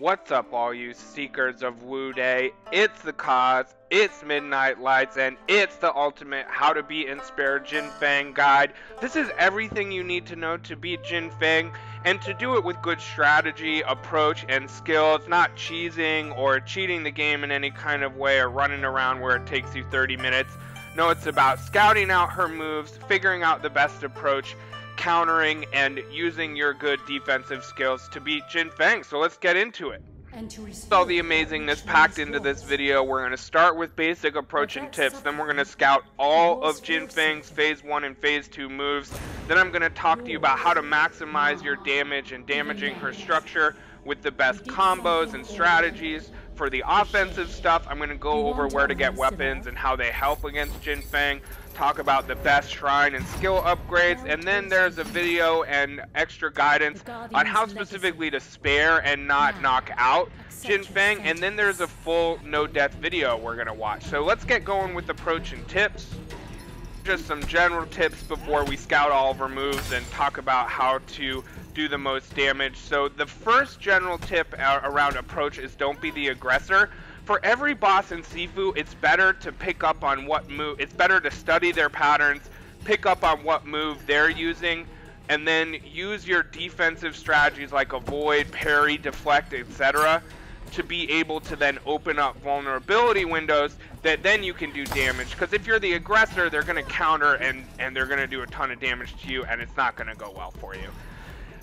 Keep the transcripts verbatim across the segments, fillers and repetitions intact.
What's up, all you seekers of Wu Day? It's the cause, it's Midnite Lights, and it's the ultimate how to beat inspired Jinfeng guide. This is everything you need to know to beat Jinfeng, and to do it with good strategy, approach, and skill. It's not cheesing or cheating the game in any kind of way or running around where it takes you thirty minutes. No, it's about scouting out her moves, figuring out the best approach, countering, and using your good defensive skills to beat Jinfeng. So let's get into it. And to with all the amazingness packed into this video, we're going to start with basic approach and tips. Then we're going to scout all of Jinfeng's phase one and phase two moves. Then I'm going to talk to you about how to maximize your damage and damaging her structure with the best combos and strategies. For the offensive stuff, I'm going to go over where to get weapons and how they help against Jinfeng, talk about the best shrine and skill upgrades, and then there's a video and extra guidance on how specifically to spare and not knock out Jinfeng, and then there's a full no-death video we're going to watch. So let's get going with approach and tips. Just some general tips before we scout all of her moves and talk about how to do the most damage. So the first general tip around approach is don't be the aggressor. For every boss in Sifu, it's better to pick up on what move, it's better to study their patterns, pick up on what move they're using, and then use your defensive strategies like avoid, parry, deflect, et cetera to be able to then open up vulnerability windows that then you can do damage. Because if you're the aggressor, they're going to counter and, and they're going to do a ton of damage to you, and it's not going to go well for you.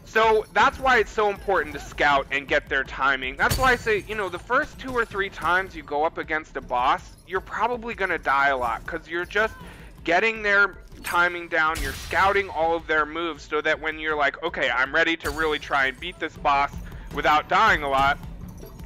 So that's why it's so important to scout and get their timing. That's why I say, you know, the first two or three times you go up against a boss, you're probably going to die a lot because you're just getting their timing down. You're scouting all of their moves so that when you're like, okay, I'm ready to really try and beat this boss without dying a lot,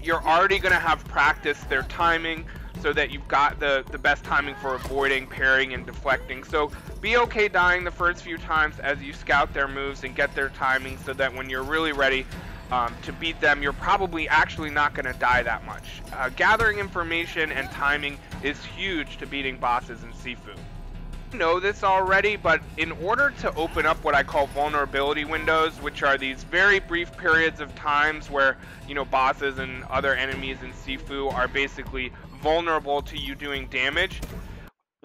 you're already going to have practiced their timing so that you've got the, the best timing for avoiding, parrying, and deflecting. So be okay dying the first few times as you scout their moves and get their timing so that when you're really ready um, to beat them, you're probably actually not going to die that much. Uh, gathering information and timing is huge to beating bosses in Sifu. You know this already, but in order to open up what I call vulnerability windows, which are these very brief periods of times where, you know, bosses and other enemies in Sifu are basically vulnerable to you doing damage,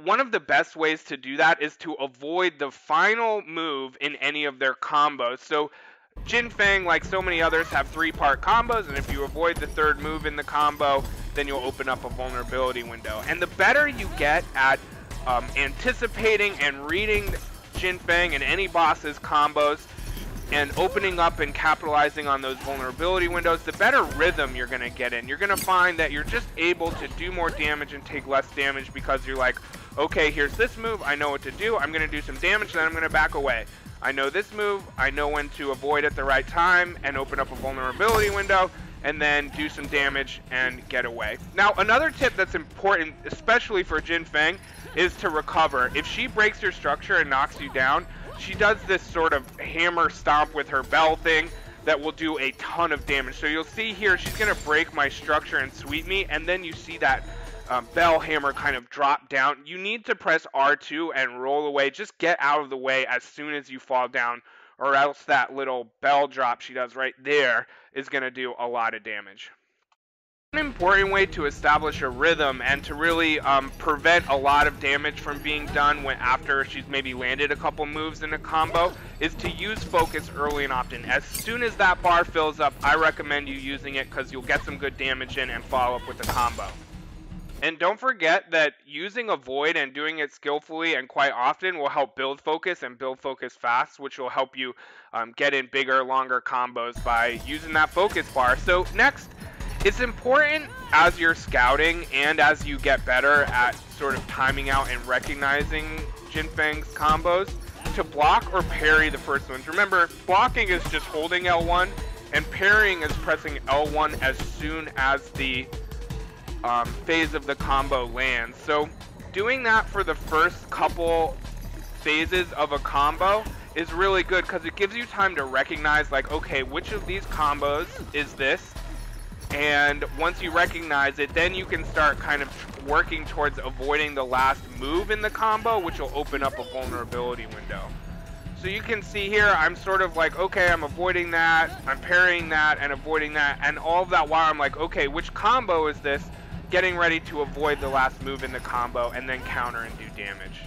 one of the best ways to do that is to avoid the final move in any of their combos. So Jinfeng, like so many others, have three-part combos, and if you avoid the third move in the combo, then you'll open up a vulnerability window. And the better you get at um, anticipating and reading Jinfeng and any boss's combos and opening up and capitalizing on those vulnerability windows, the better rhythm you're going to get in. You're going to find that you're just able to do more damage and take less damage because you're like, okay, here's this move, I know what to do, I'm going to do some damage, then I'm going to back away. I know this move, I know when to avoid at the right time and open up a vulnerability window, and then do some damage and get away. Now, another tip that's important, especially for Jinfeng, is to recover. If she breaks your structure and knocks you down, she does this sort of hammer stomp with her bell thing that will do a ton of damage. So you'll see here, she's going to break my structure and sweep me, and then you see that um, bell hammer kind of drop down. You need to press R two and roll away. Just get out of the way as soon as you fall down, or else that little bell drop she does right there is going to do a lot of damage. An important way to establish a rhythm and to really um, prevent a lot of damage from being done when after she's maybe landed a couple moves in a combo is to use focus early and often. As soon as that bar fills up, I recommend you using it because you'll get some good damage in and follow up with a combo. And don't forget that using avoid and doing it skillfully and quite often will help build focus and build focus fast, which will help you um, get in bigger, longer combos by using that focus bar. So next, it's important as you're scouting and as you get better at sort of timing out and recognizing Jinfeng's combos to block or parry the first ones. Remember, blocking is just holding L one and parrying is pressing L one as soon as the Um, phase of the combo lands. So doing that for the first couple phases of a combo is really good because it gives you time to recognize like, okay, which of these combos is this? And once you recognize it, then you can start kind of working towards avoiding the last move in the combo, which will open up a vulnerability window. So you can see here, I'm sort of like, okay, I'm avoiding that, I'm parrying that and avoiding that, and all of that while I'm like, okay, which combo is this? Getting ready to avoid the last move in the combo and then counter and do damage.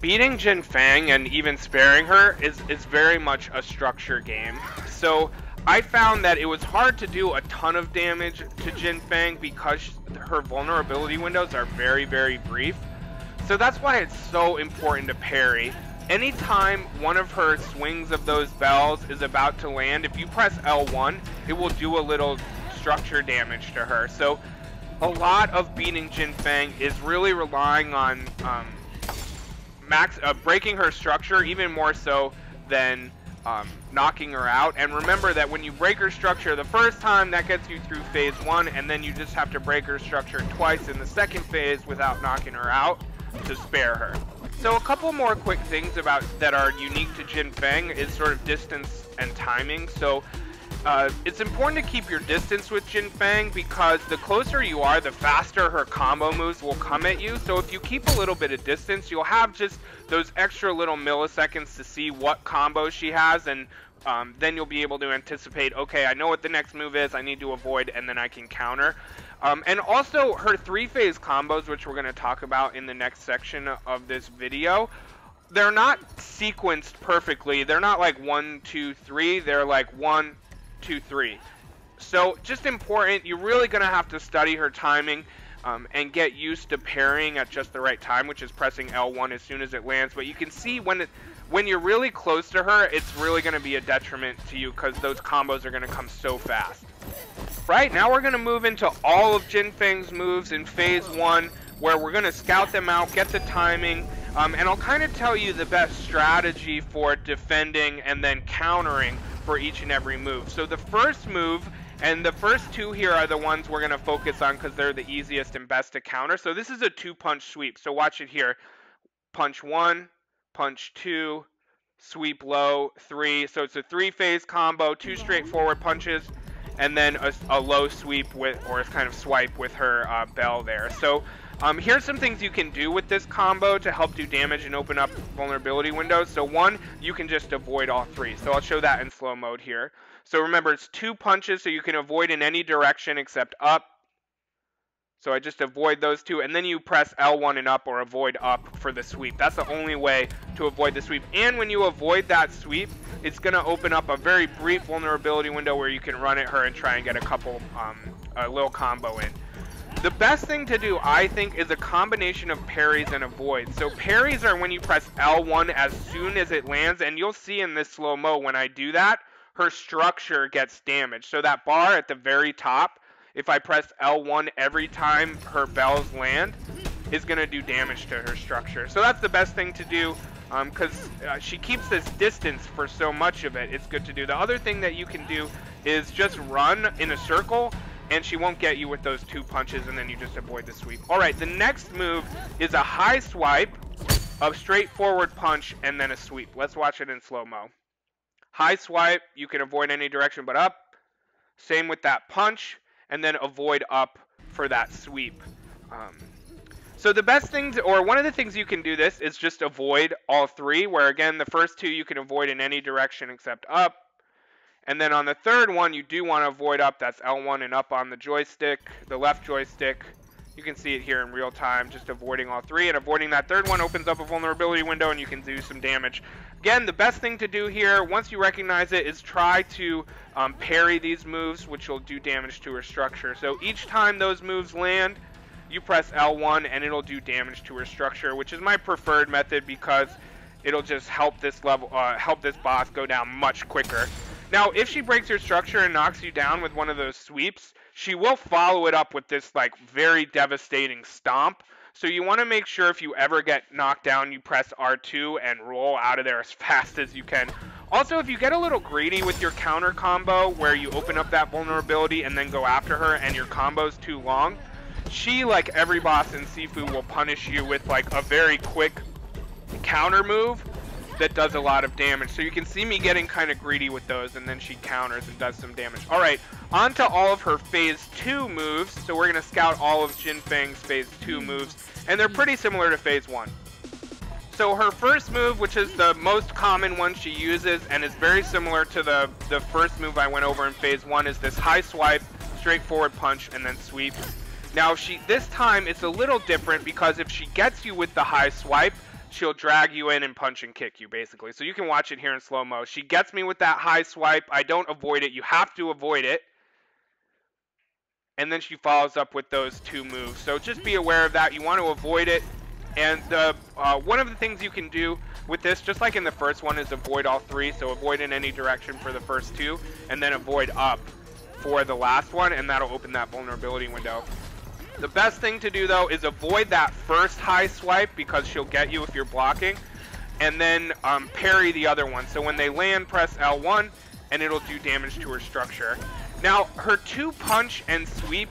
Beating Jinfeng and even sparing her is, is very much a structure game. So I found that it was hard to do a ton of damage to Jinfeng because her vulnerability windows are very, very brief. So that's why it's so important to parry. Anytime one of her swings of those bells is about to land, if you press L one, it will do a little structure damage to her. So a lot of beating Jinfeng is really relying on um, max uh, breaking her structure, even more so than um, knocking her out. And remember that when you break her structure the first time, that gets you through phase one, and then you just have to break her structure twice in the second phase without knocking her out to spare her. So a couple more quick things about that are unique to Jinfeng is sort of distance and timing. So Uh, it's important to keep your distance with Jinfeng because the closer you are, the faster her combo moves will come at you. So if you keep a little bit of distance, you'll have just those extra little milliseconds to see what combo she has, and um, then you'll be able to anticipate, okay, I know what the next move is, I need to avoid, and then I can counter. Um, and also her three-phase combos, which we're going to talk about in the next section of this video, they're not sequenced perfectly. They're not like one, two, three. They're like one, two, three. So just important, you're really going to have to study her timing um, and get used to parrying at just the right time, which is pressing L one as soon as it lands. But you can see when it, when you're really close to her, it's really going to be a detriment to you because those combos are going to come so fast. Right, now we're going to move into all of Jinfeng's moves in phase one, where we're going to scout them out, get the timing, um, and I'll kind of tell you the best strategy for defending and then countering for each and every move. So the first move, and the first two here are the ones we're going to focus on because they're the easiest and best to counter. So this is a two punch sweep. So watch it here. Punch one, punch two, sweep low, three. So it's a three phase combo, two straightforward punches, and then a, a low sweep with, or a kind of swipe with her uh, bell there. So um, here's some things you can do with this combo to help do damage and open up vulnerability windows. So one, you can just avoid all three. So I'll show that in slow mode here. So remember, it's two punches, so you can avoid in any direction except up. So I just avoid those two, and then you press L one and up, or avoid up for the sweep. That's the only way to avoid the sweep. And when you avoid that sweep, it's going to open up a very brief vulnerability window where you can run at her and try and get a couple, um, a little combo in. The best thing to do, I think, is a combination of parries and avoids. So parries are when you press L one as soon as it lands, and you'll see in this slow-mo when I do that, her structure gets damaged. So that bar at the very top, if I press L one every time her bells land, is going to do damage to her structure. So that's the best thing to do because um, uh, she keeps this distance for so much of it. It's good to do. The other thing that you can do is just run in a circle, and she won't get you with those two punches, and then you just avoid the sweep. All right, the next move is a high swipe, a straightforward punch, and then a sweep. Let's watch it in slow-mo. High swipe, you can avoid any direction but up. Same with that punch, and then avoid up for that sweep. Um, so the best things, or one of the things you can do this, is just avoid all three, where again, the first two you can avoid in any direction except up. And then on the third one, you do want to avoid up. That's L one and up on the joystick, the left joystick. You can see it here in real time, just avoiding all three, and avoiding that third one opens up a vulnerability window and you can do some damage. Again, the best thing to do here, once you recognize it, is try to um, parry these moves, which will do damage to her structure. So each time those moves land, you press L one and it'll do damage to her structure, which is my preferred method because it'll just help this level, uh, help this boss go down much quicker. Now, if she breaks your structure and knocks you down with one of those sweeps, she will follow it up with this, like, very devastating stomp. So you want to make sure if you ever get knocked down, you press R two and roll out of there as fast as you can. Also, if you get a little greedy with your counter combo, where you open up that vulnerability and then go after her, and your combo's too long, she, like every boss in Sifu, will punish you with, like, a very quick counter move that does a lot of damage. So you can see me getting kind of greedy with those, and then she counters and does some damage. All right, on to all of her phase two moves. So we're going to scout all of Jinfeng's phase two moves, and they're pretty similar to phase one. So her first move, which is the most common one she uses and is very similar to the, the first move I went over in phase one, is this high swipe, straightforward punch, and then sweep. Now she this time it's a little different because if she gets you with the high swipe, she'll drag you in and punch and kick you basically. So you can watch it here in slow-mo. She gets me with that high swipe. I don't avoid it. You have to avoid it. And then she follows up with those two moves. So just be aware of that. You want to avoid it. And the, uh, one of the things you can do with this, just like in the first one, is avoid all three. So avoid in any direction for the first two, and then avoid up for the last one, and that'll open that vulnerability window. The best thing to do, though, is avoid that first high swipe because she'll get you if you're blocking, and then um, parry the other one. So when they land, press L one, and it'll do damage to her structure. Now, her two punch and sweep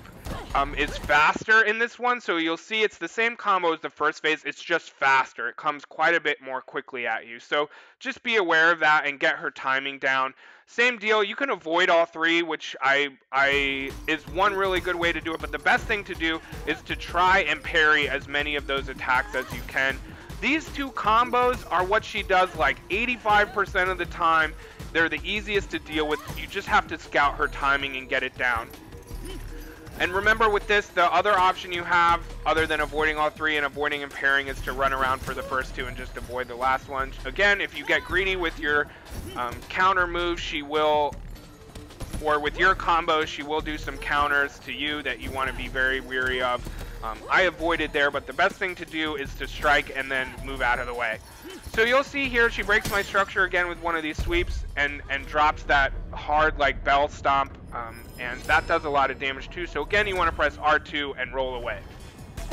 Um, is faster in this one, so you'll see it's the same combo as the first phase, it's just faster. It comes quite a bit more quickly at you, so just be aware of that and get her timing down. Same deal, you can avoid all three, which I, I is one really good way to do it, but the best thing to do is to try and parry as many of those attacks as you can. These two combos are what she does like eighty-five percent of the time. They're the easiest to deal with. You just have to scout her timing and get it down. And remember with this, the other option you have, other than avoiding all three and avoiding and pairing, is to run around for the first two and just avoid the last one. Again, if you get greedy with your um, counter moves, she will, or with your combos, she will do some counters to you that you want to be very wary of. Um, I avoided there, but the best thing to do is to strike and then move out of the way. So you'll see here, she breaks my structure again with one of these sweeps and, and drops that hard like bell stomp. Um, and that does a lot of damage too, so again you want to press R two and roll away.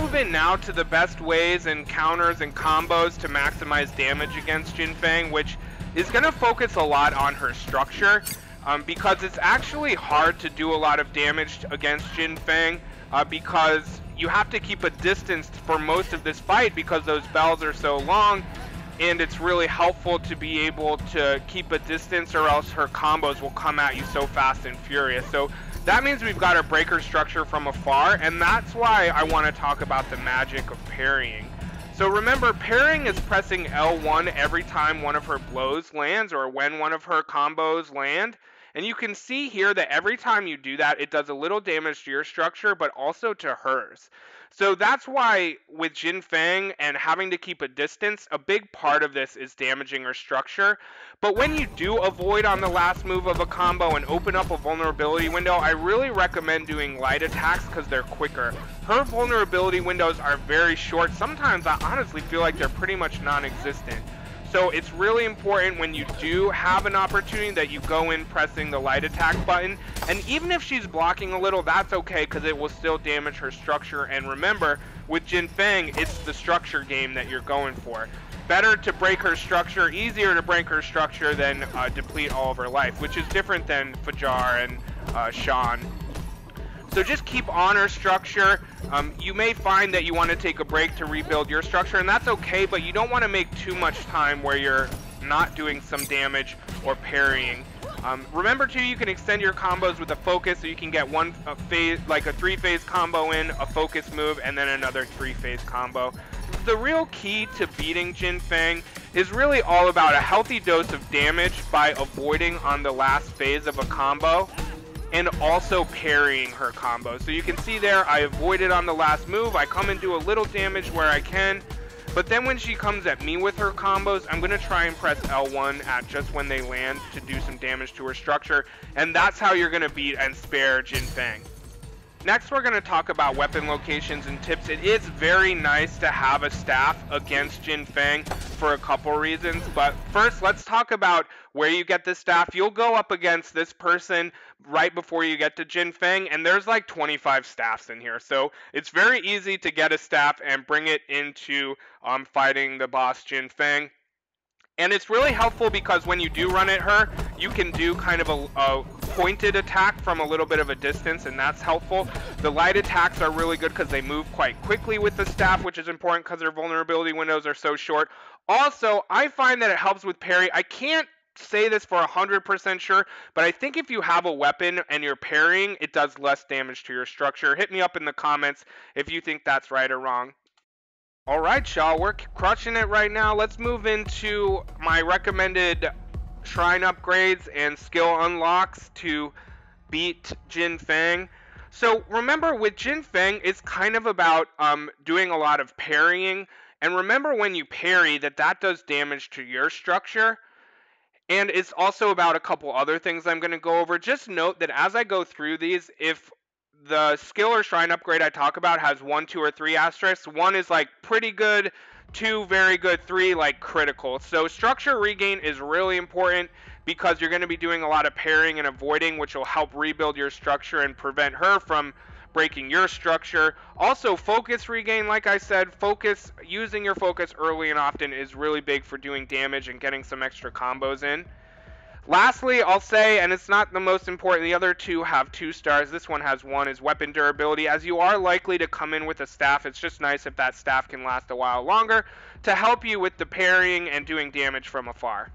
Move in now to the best ways and counters and combos to maximize damage against Jinfeng, which is going to focus a lot on her structure, um, because it's actually hard to do a lot of damage against Jinfeng, uh, because you have to keep a distance for most of this fight because those bells are so long. And it's really helpful to be able to keep a distance, or else her combos will come at you so fast and furious. So that means we've got to break her structure from afar, and that's why I want to talk about the magic of parrying. So remember, parrying is pressing L one every time one of her blows lands or when one of her combos land. And you can see here that every time you do that, it does a little damage to your structure, but also to hers. So that's why with Jinfeng and having to keep a distance, a big part of this is damaging her structure. But when you do avoid on the last move of a combo and open up a vulnerability window, I really recommend doing light attacks because they're quicker. Her vulnerability windows are very short. Sometimes I honestly feel like they're pretty much non-existent. So it's really important when you do have an opportunity that you go in pressing the light attack button. And even if she's blocking a little, that's okay because it will still damage her structure. And remember, with Jinfeng, it's the structure game that you're going for. Better to break her structure, easier to break her structure than uh, deplete all of her life, which is different than Fajar and uh, Sean. So just keep on her structure. Um, you may find that you want to take a break to rebuild your structure, and that's okay, but you don't want to make too much time where you're not doing some damage or parrying. Um, remember too, you can extend your combos with a focus, so you can get one a phase, like a three-phase combo in, a focus move, and then another three-phase combo. The real key to beating Jinfeng is really all about a healthy dose of damage by avoiding on the last phase of a combo, and also parrying her combo. So you can see there, I avoid it on the last move, I come and do a little damage where I can, but then when she comes at me with her combos, I'm gonna try and press L one at just when they land to do some damage to her structure, and that's how you're gonna beat and spare Jinfeng. Next, we're gonna talk about weapon locations and tips. It is very nice to have a staff against Jinfeng for a couple reasons, but first let's talk about where you get this staff. You'll go up against this person right before you get to Jinfeng, and there's like twenty-five staffs in here, so it's very easy to get a staff and bring it into um, fighting the boss Jinfeng. And it's really helpful because when you do run at her, you can do kind of a, a pointed attack from a little bit of a distance, and that's helpful. The light attacks are really good because they move quite quickly with the staff, which is important because their vulnerability windows are so short. Also, I find that it helps with parry. I can't say this for one hundred percent sure, but I think if you have a weapon and you're parrying, it does less damage to your structure. Hit me up in the comments if you think that's right or wrong. Alright y'all, we're crushing it right now. Let's move into my recommended shrine upgrades and skill unlocks to beat Jinfeng. So remember with Jinfeng, it's kind of about um, doing a lot of parrying. And remember when you parry that that does damage to your structure. And it's also about a couple other things I'm going to go over. Just note that as I go through these, if the skill or shrine upgrade I talk about has one, two, or three asterisks, one is like pretty good, two very good, three like critical. So structure regain is really important because you're going to be doing a lot of parrying and avoiding, which will help rebuild your structure and prevent her from breaking your structure. Also focus regain, like I said, focus, using your focus early and often is really big for doing damage and getting some extra combos in. Lastly, I'll say, and it's not the most important, the other two have two stars. This one has one, is weapon durability. As you are likely to come in with a staff, it's just nice if that staff can last a while longer to help you with the parrying and doing damage from afar.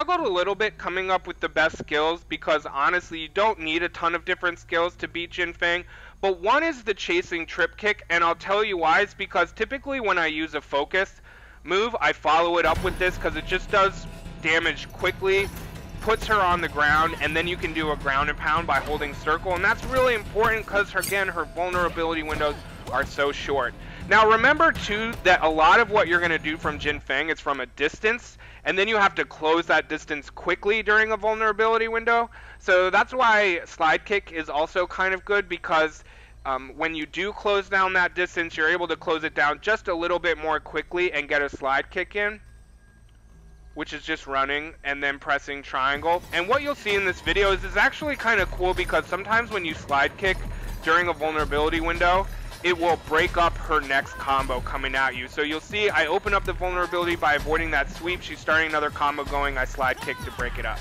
I struggled a little bit coming up with the best skills because honestly, you don't need a ton of different skills to beat Jinfeng. But one is the chasing trip kick, and I'll tell you why. It's because typically when I use a focus move, I follow it up with this because it just does damage quickly, puts her on the ground, and then you can do a ground and pound by holding circle, and that's really important because again her vulnerability windows are so short. Now remember too that a lot of what you're going to do from Jinfeng is from a distance, and then you have to close that distance quickly during a vulnerability window. So that's why slide kick is also kind of good, because um, when you do close down that distance, you're able to close it down just a little bit more quickly and get a slide kick in, which is just running and then pressing triangle. And what you'll see in this video is it's actually kind of cool because sometimes when you slide kick during a vulnerability window, it will break up her next combo coming at you. So you'll see I open up the vulnerability by avoiding that sweep. She's starting another combo going. I slide kick to break it up.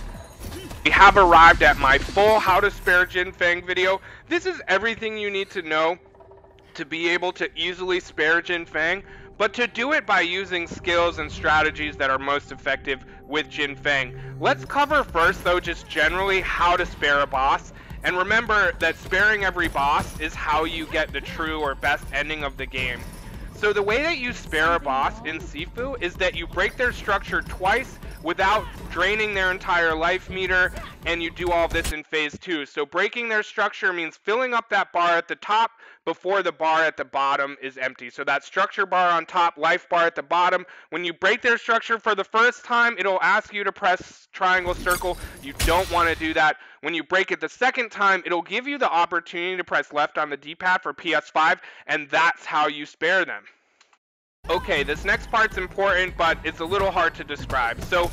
We have arrived at my full how to spare Jinfeng video. This is everything you need to know to be able to easily spare Jinfeng, but to do it by using skills and strategies that are most effective with Jinfeng. Let's cover first though just generally how to spare a boss, and remember that sparing every boss is how you get the true or best ending of the game. So the way that you spare a boss in Sifu is that you break their structure twice without draining their entire life meter, and you do all this in phase two. So breaking their structure means filling up that bar at the top before the bar at the bottom is empty. So that structure bar on top, life bar at the bottom. When you break their structure for the first time, it'll ask you to press triangle circle. You don't want to do that. When you break it the second time, it'll give you the opportunity to press left on the D-pad for P S five, and that's how you spare them. Okay, this next part's important, but it's a little hard to describe. So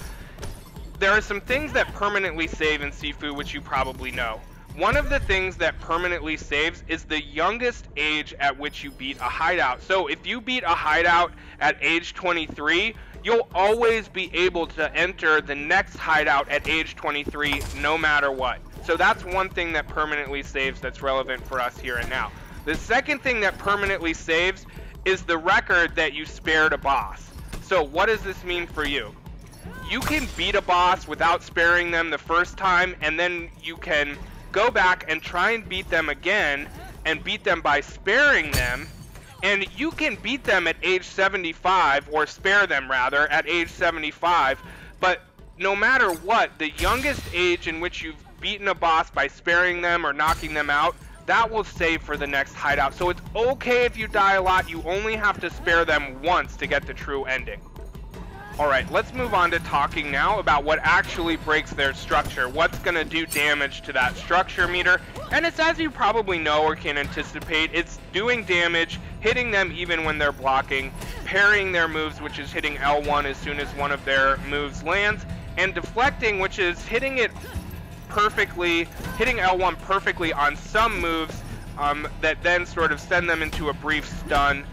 there are some things that permanently save in Sifu, which you probably know. One of the things that permanently saves is the youngest age at which you beat a hideout. So if you beat a hideout at age twenty-three, you'll always be able to enter the next hideout at age twenty-three no matter what. So that's one thing that permanently saves that's relevant for us here and now. The second thing that permanently saves is the record that you spared a boss. So what does this mean for you? You can beat a boss without sparing them the first time, and then you can go back and try and beat them again and beat them by sparing them, and you can beat them at age seventy-five, or spare them rather, at age seventy-five. But no matter what, the youngest age in which you've beaten a boss by sparing them or knocking them out, that will save for the next hideout. So it's okay if you die a lot, you only have to spare them once to get the true ending. Alright, let's move on to talking now about what actually breaks their structure, what's going to do damage to that structure meter. And it's, as you probably know or can anticipate, it's doing damage, hitting them even when they're blocking, parrying their moves, which is hitting L one as soon as one of their moves lands, and deflecting, which is hitting it perfectly, hitting L one perfectly on some moves um, that then sort of send them into a brief stun,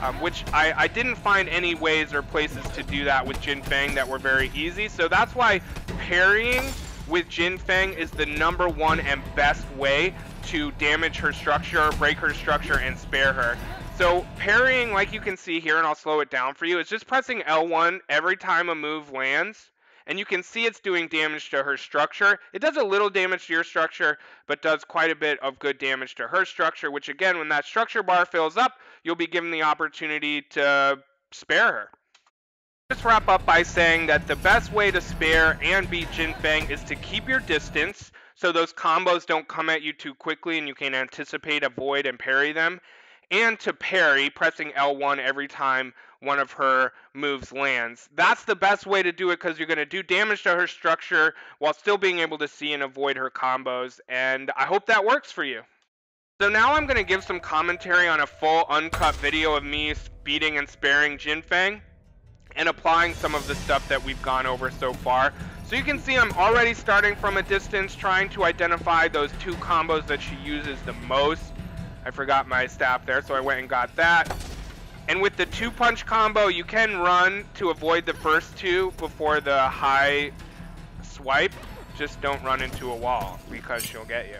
um, which I, I didn't find any ways or places to do that with Jinfeng that were very easy. So that's why parrying with Jinfeng is the number one and best way to damage her structure, break her structure, and spare her. So parrying, like you can see here, and I'll slow it down for you, is just pressing L one every time a move lands, and you can see it's doing damage to her structure. It does a little damage to your structure, but does quite a bit of good damage to her structure, which again, when that structure bar fills up, you'll be given the opportunity to spare her. Just wrap up by saying that the best way to spare and beat Jinfeng is to keep your distance, so those combos don't come at you too quickly and you can anticipate, avoid, and parry them. And to parry, pressing L one every time one of her moves lands. That's the best way to do it, because you're going to do damage to her structure while still being able to see and avoid her combos, and I hope that works for you. So now I'm going to give some commentary on a full uncut video of me beating and sparing Jinfeng and applying some of the stuff that we've gone over so far. So you can see I'm already starting from a distance, trying to identify those two combos that she uses the most. I forgot my staff there, so I went and got that. And with the two punch combo, you can run to avoid the first two before the high swipe. Just don't run into a wall, because she'll get you.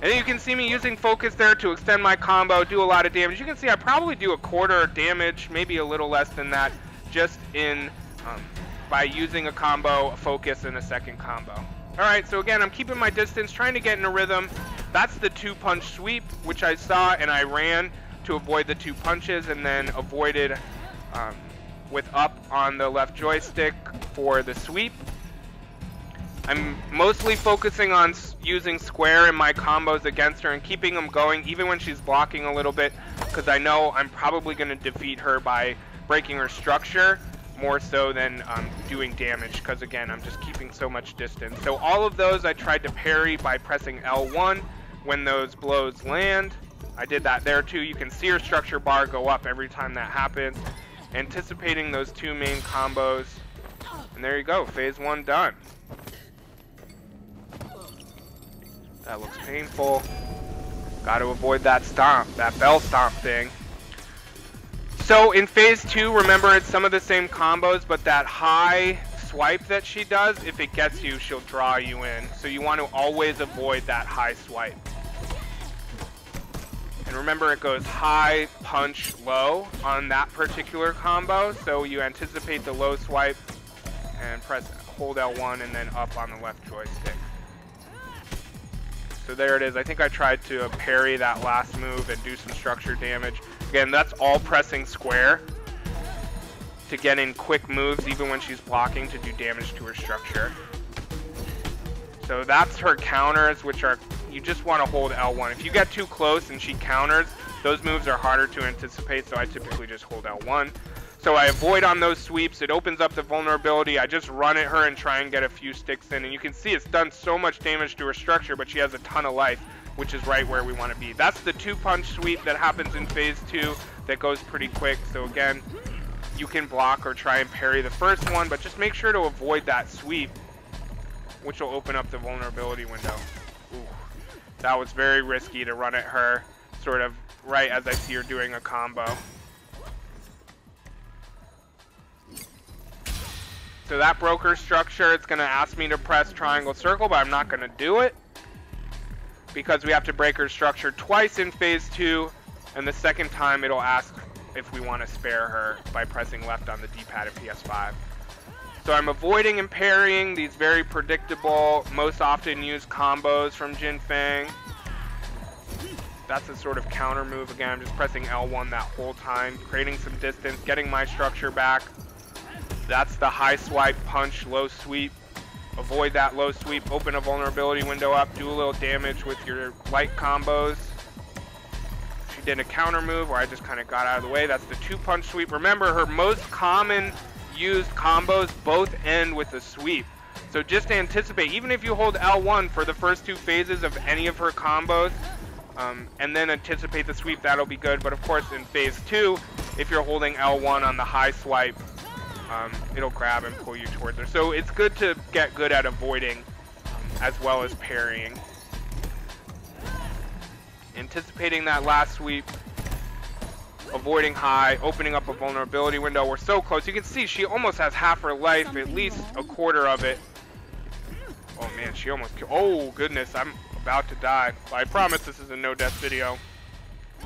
And then you can see me using focus there to extend my combo, do a lot of damage. You can see I probably do a quarter damage, maybe a little less than that, just in um, by using a combo, a focus, and a second combo. Alright, so again, I'm keeping my distance, trying to get in a rhythm. That's the two-punch sweep, which I saw, and I ran to avoid the two punches, and then avoided um, with up on the left joystick for the sweep. I'm mostly focusing on using square in my combos against her and keeping them going, even when she's blocking a little bit, because I know I'm probably going to defeat her by breaking her structure, more so than um, doing damage, because again, I'm just keeping so much distance. So all of those I tried to parry by pressing L one when those blows land. I did that there too. You can see her structure bar go up every time that happens, anticipating those two main combos. And there you go, phase one done. That looks painful. Got to avoid that stomp, that bell stomp thing. So in phase two, remember, it's some of the same combos, but that high swipe that she does, if it gets you, she'll draw you in. So you want to always avoid that high swipe. And remember, it goes high, punch, low on that particular combo. So you anticipate the low swipe and press, hold L one and then up on the left joystick. So there it is. I think I tried to parry that last move and do some structure damage. Again, that's all pressing square to get in quick moves, even when she's blocking, to do damage to her structure. So that's her counters, which are, you just want to hold L one. If you get too close and she counters, those moves are harder to anticipate, so I typically just hold L one. So I avoid on those sweeps. It opens up the vulnerability. I just run at her and try and get a few sticks in. And you can see it's done so much damage to her structure, but she has a ton of life, which is right where we want to be. That's the two-punch sweep that happens in phase two that goes pretty quick. So again, you can block or try and parry the first one, but just make sure to avoid that sweep, which will open up the vulnerability window. Ooh, that was very risky to run at her, sort of right as I see her doing a combo. So that broker structure, it's going to ask me to press triangle circle, but I'm not going to do it, because we have to break her structure twice in phase two, and the second time it'll ask if we want to spare her by pressing left on the D-pad at P S five. So I'm avoiding and parrying these very predictable, most often used combos from Jinfeng. That's a sort of counter move. Again, I'm just pressing L one that whole time, creating some distance, getting my structure back. That's the high swipe, punch, low sweep. Avoid that low sweep, open a vulnerability window up, do a little damage with your light combos. She did a counter move where I just kind of got out of the way. That's the two punch sweep. Remember, her most common used combos both end with a sweep. So just anticipate, even if you hold L one for the first two phases of any of her combos, um, and then anticipate the sweep, that'll be good. But of course in phase two, if you're holding L one on the high swipe, Um, it'll grab and pull you towards her. So it's good to get good at avoiding as well as parrying. Anticipating that last sweep, avoiding high, opening up a vulnerability window. We're so close. You can see she almost has half her life, at least a quarter of it. Oh man, she almost killed. Oh goodness, I'm about to die. I promise this is a no-death video.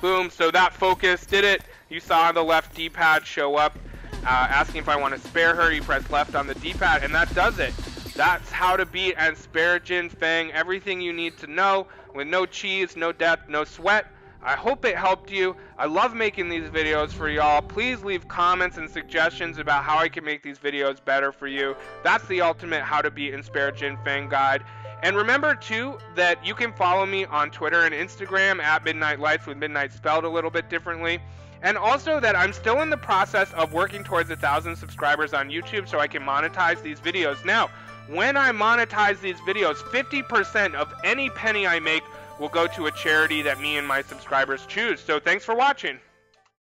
Boom, so that focus did it. You saw the left D-pad show up. uh, asking if I want to spare her, you press left on the D-pad, and that does it. That's how to beat and spare Jinfeng, everything you need to know, with no cheese, no death, no sweat. I hope it helped you. I love making these videos for y'all. Please leave comments and suggestions about how I can make these videos better for you. That's the ultimate how to beat and spare Jinfeng guide. And remember too that you can follow me on Twitter and Instagram at Midnite Lights, with Midnite spelled a little bit differently. And also that I'm still in the process of working towards a thousand subscribers on YouTube so I can monetize these videos. Now, when I monetize these videos, fifty percent of any penny I make will go to a charity that me and my subscribers choose. So thanks for watching.